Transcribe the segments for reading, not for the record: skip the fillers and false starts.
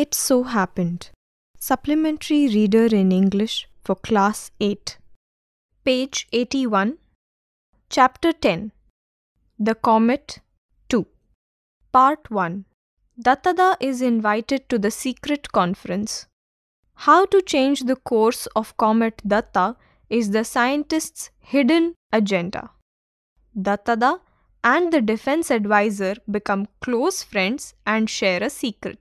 It So Happened, Supplementary Reader in English for Class 8, page 81, Chapter 10, The Comet-II, Part 1. Duttada is invited to the secret conference. How to change the course of Comet Datta is the scientist's hidden agenda. Duttada and the defense advisor become close friends and share a secret.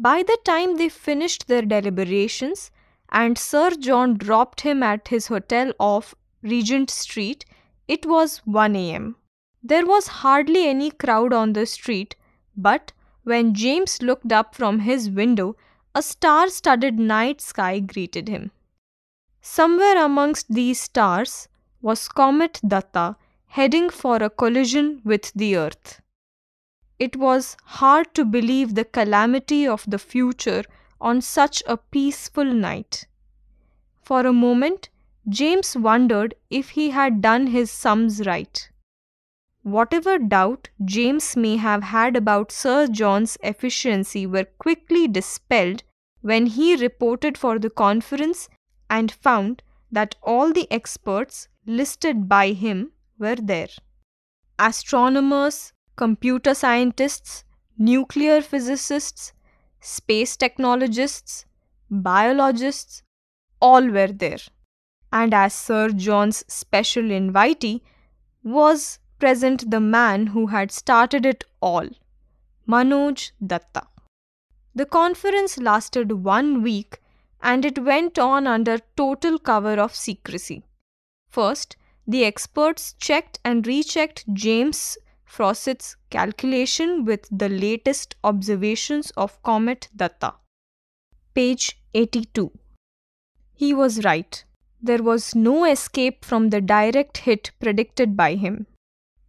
By the time they finished their deliberations and Sir John dropped him at his hotel off Regent Street, it was 1 a.m. There was hardly any crowd on the street, but when James looked up from his window, a star-studded night sky greeted him. Somewhere amongst these stars was Comet Datta heading for a collision with the Earth. It was hard to believe the calamity of the future on such a peaceful night. For a moment, James wondered if he had done his sums right. Whatever doubt James may have had about Sir John's efficiency were quickly dispelled when he reported for the conference and found that all the experts listed by him were there. Astronomers, computer scientists, nuclear physicists, space technologists, biologists, all were there. And as Sir John's special invitee was present the man who had started it all, Manoj Datta. The conference lasted 1 week and it went on under total cover of secrecy. First, the experts checked and rechecked James Froset's calculation with the latest observations of Comet Datta. Page 82. He was right. There was no escape from the direct hit predicted by him.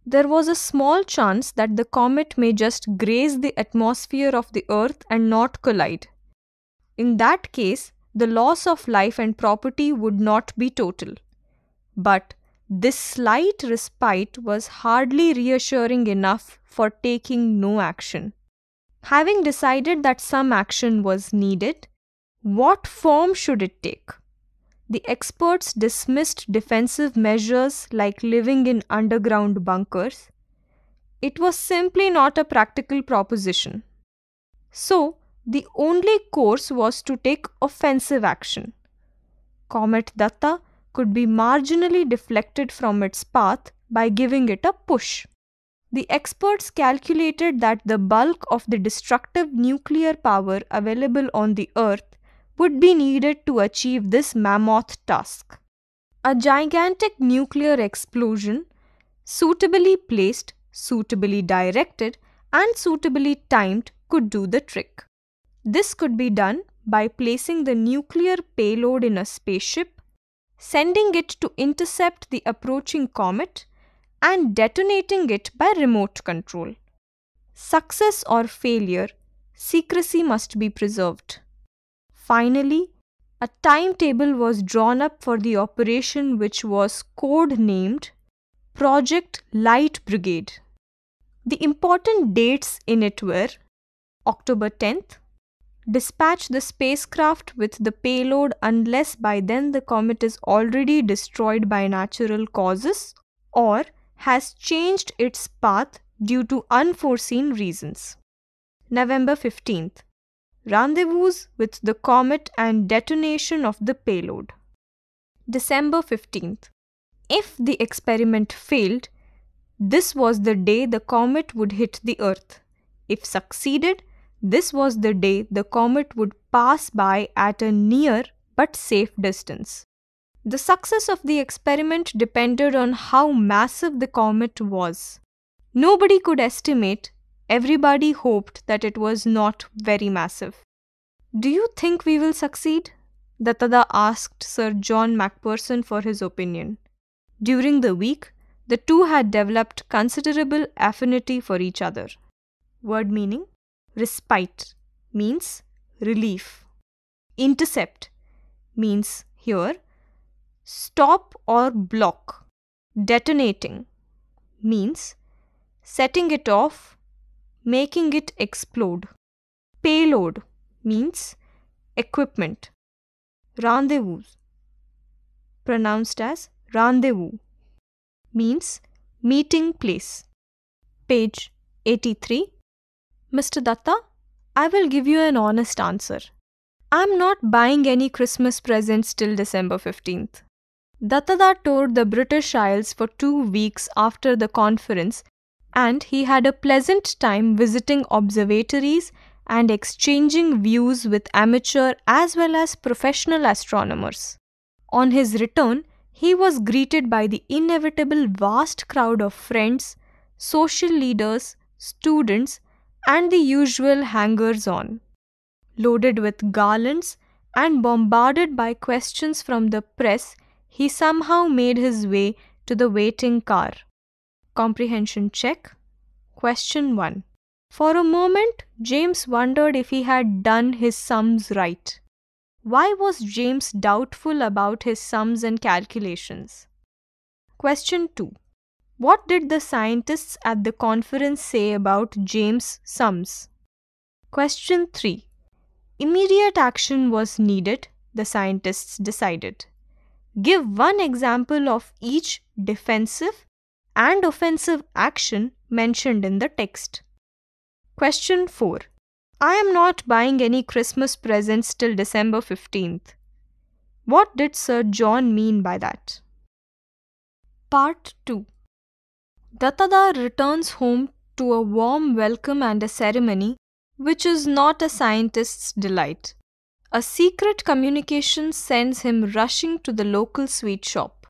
There was a small chance that the comet may just graze the atmosphere of the Earth and not collide. In that case, the loss of life and property would not be total. But this slight respite was hardly reassuring enough for taking no action. Having decided that some action was needed, what form should it take? The experts dismissed defensive measures like living in underground bunkers. It was simply not a practical proposition. So, the only course was to take offensive action. Comet Datta could be marginally deflected from its path by giving it a push. The experts calculated that the bulk of the destructive nuclear power available on the Earth would be needed to achieve this mammoth task. A gigantic nuclear explosion, suitably placed, suitably directed, and suitably timed, could do the trick. This could be done by placing the nuclear payload in a spaceship, sending it to intercept the approaching comet, and detonating it by remote control. Success or failure, secrecy must be preserved. Finally, a timetable was drawn up for the operation which was code-named Project Light Brigade. The important dates in it were October 10th, dispatch the spacecraft with the payload unless by then the comet is already destroyed by natural causes or has changed its path due to unforeseen reasons. November 15th. Rendezvous with the comet and detonation of the payload. December 15th. If the experiment failed, this was the day the comet would hit the Earth. If succeeded, this was the day the comet would pass by at a near but safe distance. The success of the experiment depended on how massive the comet was. Nobody could estimate. Everybody hoped that it was not very massive. "Do you think we will succeed?" Duttada asked Sir John MacPherson for his opinion. During the week, the two had developed considerable affinity for each other. Word meaning, respite means relief. Intercept means here, stop or block. Detonating means setting it off, making it explode. Payload means equipment. Rendezvous, pronounced as rendezvous, means meeting place. Page 83. Mr. Datta, I will give you an honest answer. I am not buying any Christmas presents till December 15th. Duttada toured the British Isles for 2 weeks after the conference, and he had a pleasant time visiting observatories and exchanging views with amateur as well as professional astronomers. On his return, he was greeted by the inevitable vast crowd of friends, social leaders, students, and the usual hangers-on. Loaded with garlands and bombarded by questions from the press, he somehow made his way to the waiting car. Comprehension check. Question 1. For a moment, James wondered if he had done his sums right. Why was James doubtful about his sums and calculations? Question 2. What did the scientists at the conference say about James' sums? Question 3. Immediate action was needed, the scientists decided. Give one example of each defensive and offensive action mentioned in the text. Question 4. I am not buying any Christmas presents till December 15th. What did Sir John mean by that? Part 2. Duttada returns home to a warm welcome and a ceremony, which is not a scientist's delight. A secret communication sends him rushing to the local sweet shop.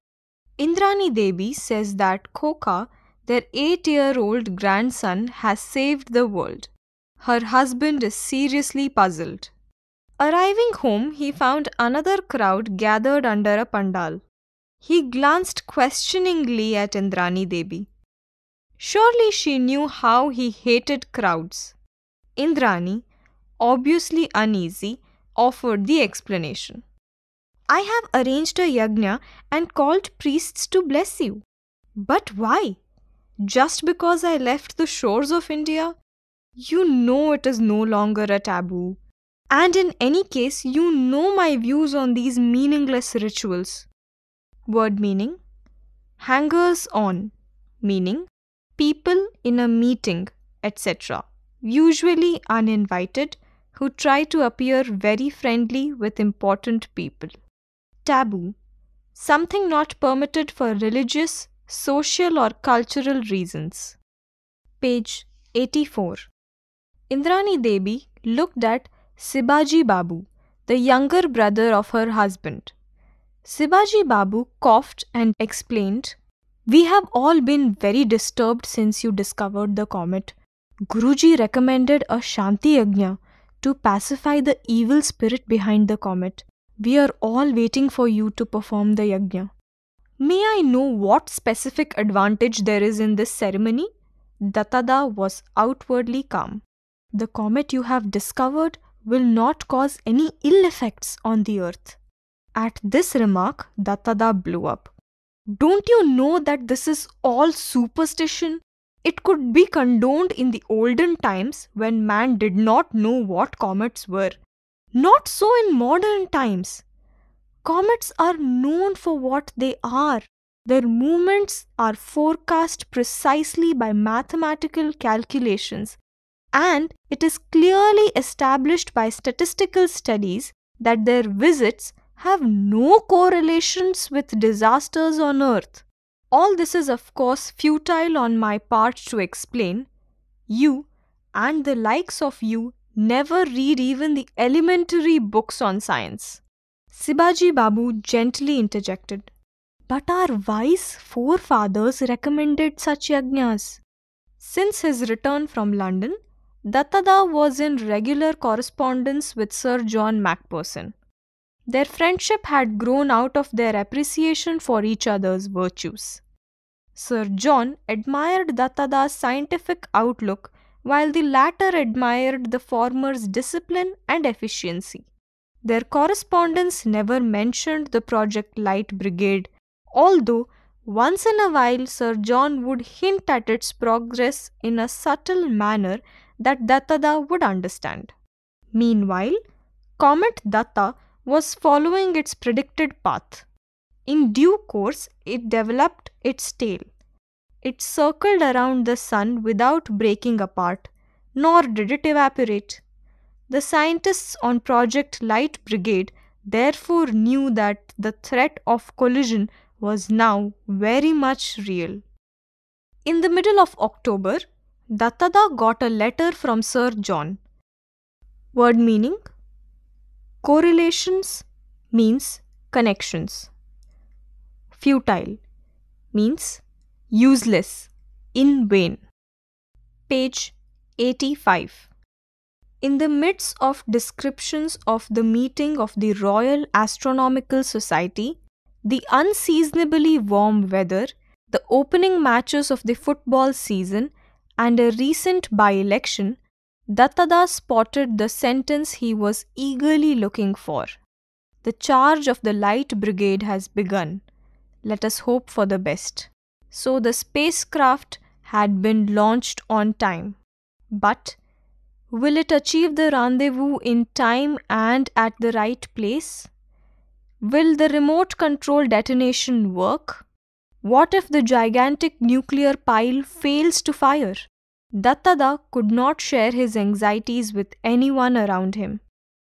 Indrani Devi says that Khoka, their 8-year-old grandson, has saved the world. Her husband is seriously puzzled. Arriving home, he found another crowd gathered under a pandal. He glanced questioningly at Indrani Devi. Surely she knew how he hated crowds. Indrani, obviously uneasy, offered the explanation. I have arranged a yagna and called priests to bless you. But why? Just because I left the shores of India? You know it is no longer a taboo. And in any case, you know my views on these meaningless rituals. Word meaning, hangers-on, meaning people in a meeting, etc., usually uninvited, who try to appear very friendly with important people. Taboo, something not permitted for religious, social or cultural reasons. Page 84. Indrani Devi looked at Sibaji Babu, the younger brother of her husband. Sibaji Babu coughed and explained, We have all been very disturbed since you discovered the comet. Guruji recommended a Shanti Yagna to pacify the evil spirit behind the comet. We are all waiting for you to perform the yagna. May I know what specific advantage there is in this ceremony? Duttada was outwardly calm. The comet you have discovered will not cause any ill effects on the earth. At this remark, Duttada blew up. Don't you know that this is all superstition? It could be condoned in the olden times when man did not know what comets were. Not so in modern times. Comets are known for what they are. Their movements are forecast precisely by mathematical calculations, and it is clearly established by statistical studies that their visits have no correlations with disasters on Earth. All this is of course futile on my part to explain. You and the likes of you never read even the elementary books on science. Sibaji Babu gently interjected. But our wise forefathers recommended such yagnas. Since his return from London, Duttada was in regular correspondence with Sir John MacPherson. Their friendship had grown out of their appreciation for each other's virtues. Sir John admired Duttada's scientific outlook, while the latter admired the former's discipline and efficiency. Their correspondence never mentioned the Project Light Brigade, although once in a while Sir John would hint at its progress in a subtle manner that Duttada would understand. Meanwhile, Comet Datta was following its predicted path. In due course, it developed its tail. It circled around the sun without breaking apart, nor did it evaporate. The scientists on Project Light Brigade therefore knew that the threat of collision was now very much real. In the middle of October, Duttada got a letter from Sir John. Word meaning? Correlations means connections. Futile means useless, in vain. Page 85. In the midst of descriptions of the meeting of the Royal Astronomical Society, the unseasonably warm weather, the opening matches of the football season, and a recent by-election, Duttada spotted the sentence he was eagerly looking for. The charge of the Light Brigade has begun. Let us hope for the best. So the spacecraft had been launched on time. But will it achieve the rendezvous in time and at the right place? Will the remote control detonation work? What if the gigantic nuclear pile fails to fire? Duttada could not share his anxieties with anyone around him.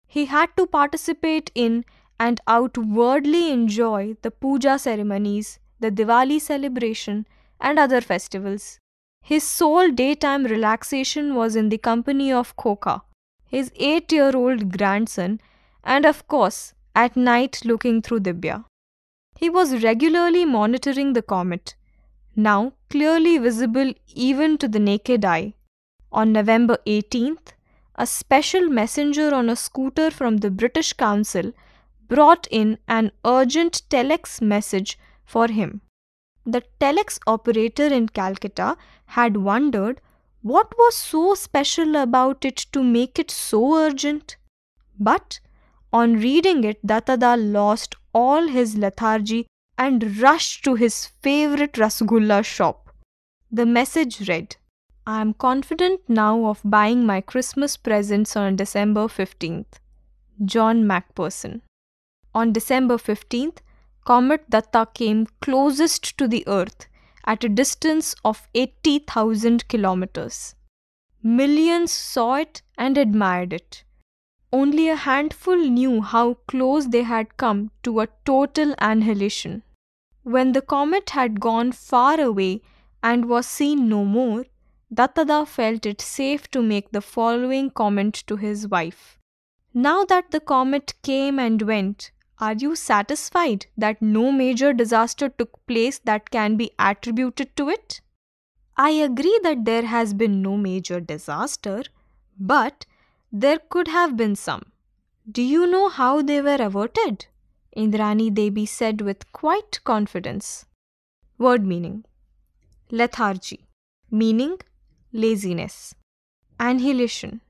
He had to participate in and outwardly enjoy the puja ceremonies, the Diwali celebration, and other festivals. His sole daytime relaxation was in the company of Khoka, his 8-year-old grandson, and of course, at night looking through Dibya. He was regularly monitoring the comet, now clearly visible even to the naked eye. On November 18th, a special messenger on a scooter from the British Council brought in an urgent telex message for him. The telex operator in Calcutta had wondered what was so special about it to make it so urgent. But on reading it, Duttada lost all his lethargy and rushed to his favourite rasgulla shop. The message read, "I am confident now of buying my Christmas presents on December 15th. John MacPherson." On December 15th, Comet Datta came closest to the Earth at a distance of 80,000 kilometers. Millions saw it and admired it. Only a handful knew how close they had come to a total annihilation. When the comet had gone far away and was seen no more, Duttada felt it safe to make the following comment to his wife. "Now that the comet came and went, are you satisfied that no major disaster took place that can be attributed to it?" I agree that there has been no major disaster, but there could have been some. Do you know how they were averted? Indrani Devi said with quite confidence. Word meaning? Lethargy, meaning laziness. Annihilation,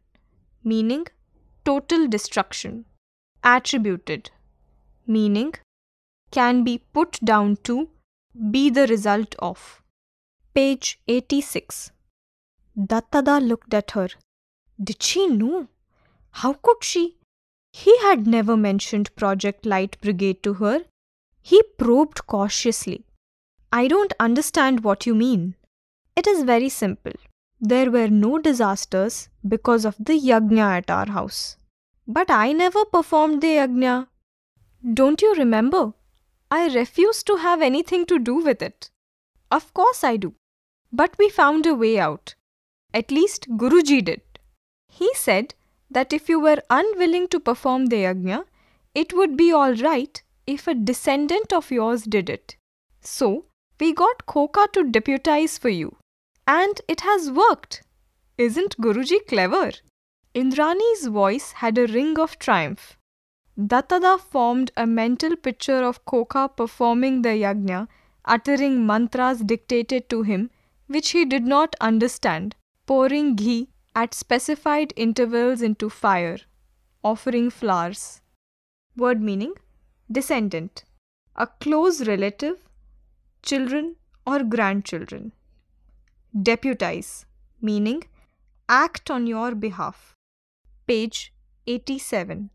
meaning total destruction. Attributed, meaning can be put down to, be the result of. Page 86. Duttada looked at her. Did she know? How could she? He had never mentioned Project Light Brigade to her. He probed cautiously. I don't understand what you mean. It is very simple. There were no disasters because of the yajna at our house. But I never performed the yajna. Don't you remember? I refused to have anything to do with it. Of course I do. But we found a way out. At least Guruji did. He said that if you were unwilling to perform the yajna, it would be alright if a descendant of yours did it. So, we got Khoka to deputize for you. And it has worked. Isn't Guruji clever? Indrani's voice had a ring of triumph. Duttada formed a mental picture of Khoka performing the yajna, uttering mantras dictated to him, which he did not understand, pouring ghee at specified intervals into fire, offering flowers. Word meaning? Descendant, a close relative, children or grandchildren. Deputize, meaning act on your behalf. Page 1987.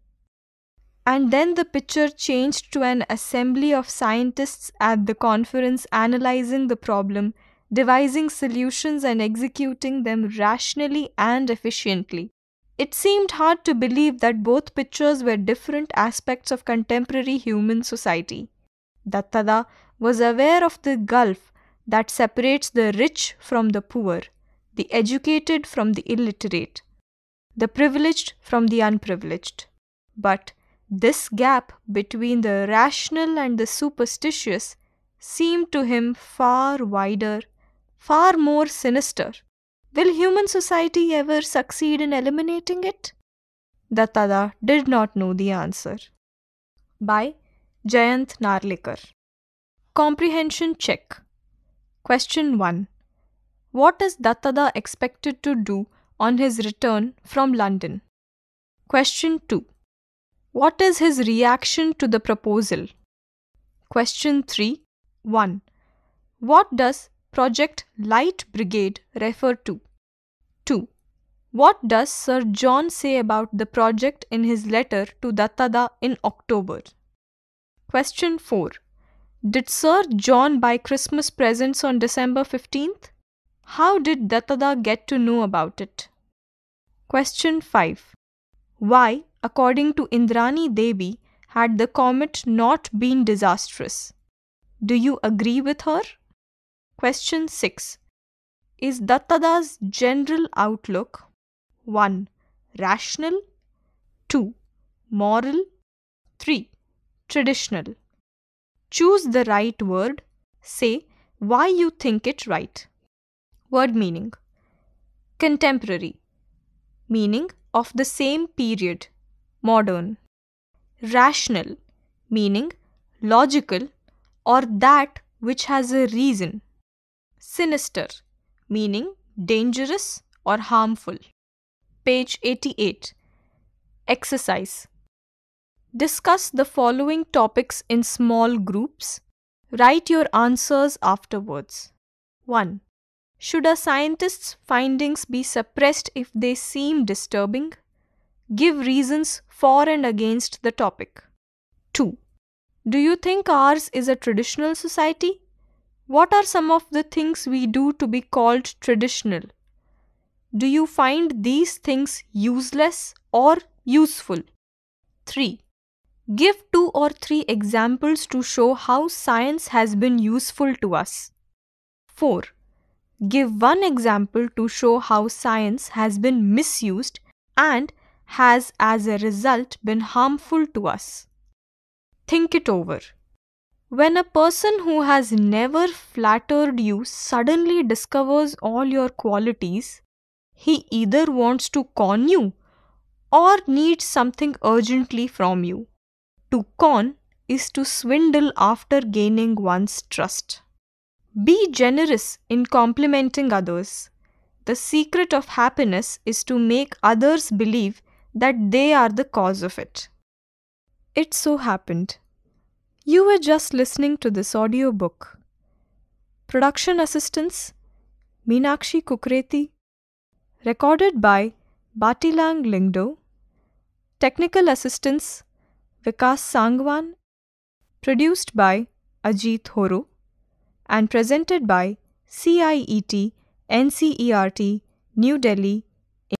And then the picture changed to an assembly of scientists at the conference analyzing the problem, devising solutions and executing them rationally and efficiently. It seemed hard to believe that both pictures were different aspects of contemporary human society. Duttada was aware of the gulf that separates the rich from the poor, the educated from the illiterate, the privileged from the unprivileged. But this gap between the rational and the superstitious seemed to him far wider, far more sinister. Will human society ever succeed in eliminating it? Duttada did not know the answer. By Jayant Narlikar. Comprehension check. Question 1. What is Duttada expected to do on his return from London? Question 2. What is his reaction to the proposal? Question 3. 1. What does Project Light Brigade refer to? 2. What does Sir John say about the project in his letter to Duttada in October? Question 4. Did Sir John buy Christmas presents on December 15th? How did Duttada get to know about it? Question 5. Why, according to Indrani Devi, had the comet not been disastrous? Do you agree with her? Question 6. Is Duttada's general outlook 1. Rational, 2. Moral, 3. Traditional? Choose the right word. Say why you think it right. Word meaning: contemporary, meaning of the same period, modern. Rational, meaning logical or that which has a reason. Sinister, meaning dangerous or harmful. Page 88. Exercise. Discuss the following topics in small groups. Write your answers afterwards. 1. Should a scientist's findings be suppressed if they seem disturbing? Give reasons for and against the topic. 2. Do you think ours is a traditional society? What are some of the things we do to be called traditional? Do you find these things useless or useful? 3. Give 2 or 3 examples to show how science has been useful to us. 4. Give 1 example to show how science has been misused and has as a result been harmful to us. Think it over. When a person who has never flattered you suddenly discovers all your qualities, he either wants to con you or needs something urgently from you. To con is to swindle after gaining one's trust. Be generous in complimenting others. The secret of happiness is to make others believe that they are the cause of it. It so happened. You were just listening to this audiobook. Production assistance: Meenakshi Kukreti. Recorded by Bhatilang Lingdo. Technical assistance: Vikas Sangwan. Produced by Ajit Horu and presented by CIET, NCERT, New Delhi,